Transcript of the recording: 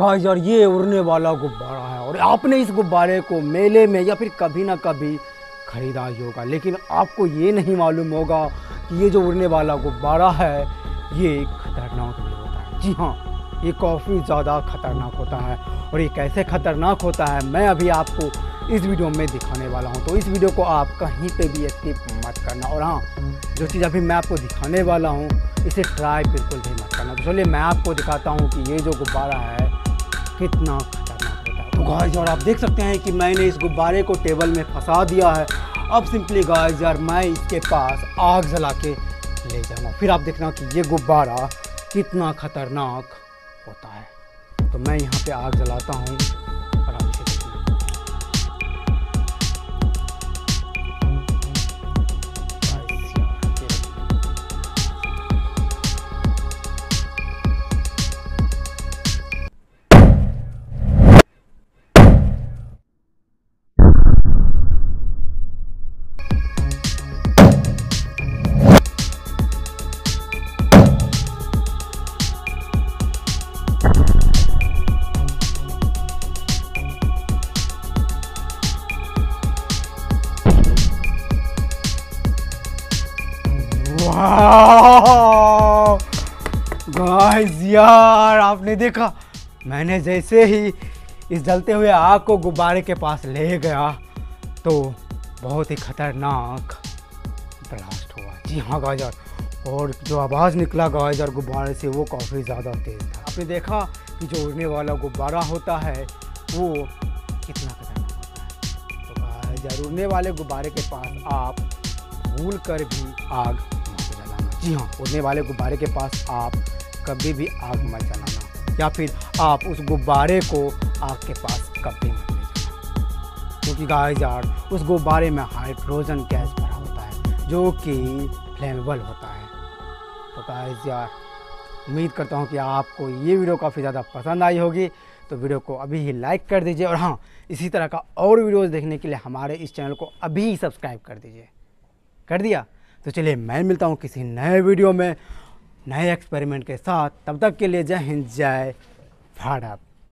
कहा यार ये उड़ने वाला गुब्बारा है और आपने इस गुब्बारे को मेले में या फिर कभी ना कभी खरीदा ही होगा, लेकिन आपको ये नहीं मालूम होगा कि ये जो उड़ने वाला गुब्बारा है ये खतरनाक भी होता है। जी हाँ, ये काफ़ी ज़्यादा खतरनाक होता है और ये कैसे खतरनाक होता है मैं अभी आपको इस वीडियो में दिखाने वाला हूँ, तो इस वीडियो को आप कहीं पे भी स्किप मत करना। और हाँ, जो चीज़ अभी मैं आपको दिखाने वाला हूँ इसे ट्राई बिल्कुल भी मत करना। तो चलिए मैं आपको दिखाता हूँ कि ये जो गुब्बारा है कितना खतरनाक होता है। तो गाइस यार आप देख सकते हैं कि मैंने इस गुब्बारे को टेबल में फंसा दिया है। अब सिंपली गाइस यार मैं इसके पास आग जला के ले जाऊँगा, फिर आप देखना कि ये गुब्बारा कितना खतरनाक होता है। तो मैं यहाँ पे आग जलाता हूँ और आप इसे गाइस यार आपने देखा, मैंने जैसे ही इस जलते हुए आग को गुब्बारे के पास ले गया तो बहुत ही खतरनाक ब्लास्ट हुआ। जी हाँ गाइस यार, और जो आवाज़ निकला गाइस यार गुब्बारे से वो काफ़ी ज़्यादा तेज़ था। आपने देखा कि जो उड़ने वाला गुब्बारा होता है वो कितना खतरनाक होता है। तो गाइस यार उड़ने वाले गुब्बारे के पास आप भूल कर भी आग, जी हाँ उड़ने वाले गुब्बारे के पास आप कभी भी आग मत जलाना या फिर आप उस गुब्बारे को आग के पास कभी मत ले जाना, क्योंकि गाइस यार उस गुब्बारे में हाइड्रोजन गैस भरा होता है जो कि फ्लेमेबल होता है। तो गाइस यार उम्मीद करता हूँ कि आपको ये वीडियो काफ़ी ज़्यादा पसंद आई होगी, तो वीडियो को अभी ही लाइक कर दीजिए और हाँ इसी तरह का और वीडियोज़ देखने के लिए हमारे इस चैनल को अभी ही सब्सक्राइब कर दीजिए। कर दिया? तो चलिए मैं मिलता हूँ किसी नए वीडियो में नए एक्सपेरिमेंट के साथ। तब तक के लिए जय हिंद, जय भारत।